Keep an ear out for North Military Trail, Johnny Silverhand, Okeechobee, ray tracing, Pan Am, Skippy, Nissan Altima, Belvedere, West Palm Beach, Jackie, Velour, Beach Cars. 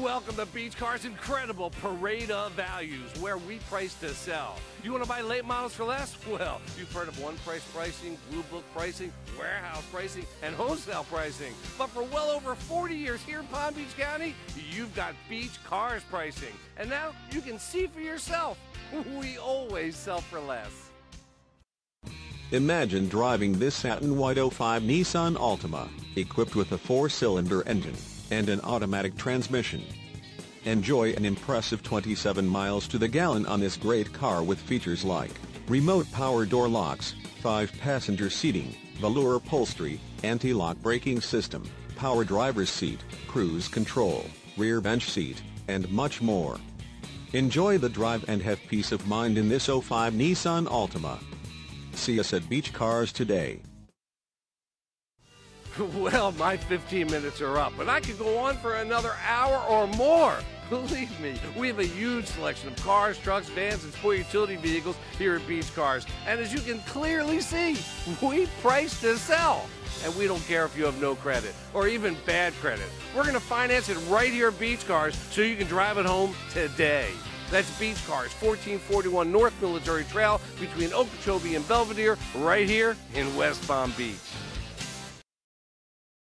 Welcome to Beach Cars' incredible parade of values, where we price to sell. You want to buy late models for less? Well, you've heard of one-price pricing, blue book pricing, warehouse pricing, and wholesale pricing. But for well over 40 years here in Palm Beach County, you've got Beach Cars pricing. And now you can see for yourself. We always sell for less. Imagine driving this satin white 05 Nissan Altima, equipped with a 4-cylinder engine and an automatic transmission. Enjoy an impressive 27 miles to the gallon on this great car with features like remote power door locks, 5-passenger seating, velour upholstery, anti-lock braking system, power driver's seat, cruise control, rear bench seat, and much more. Enjoy the drive and have peace of mind in this 05 Nissan Altima. See us at Beach Cars today. Well, my 15 minutes are up, and I could go on for another hour or more. Believe me, we have a huge selection of cars, trucks, vans, and sport utility vehicles here at Beach Cars. And as you can clearly see, we price to sell. And we don't care if you have no credit or even bad credit. We're going to finance it right here at Beach Cars so you can drive it home today. That's Beach Cars, 1441 North Military Trail between Okeechobee and Belvedere, right here in West Palm Beach.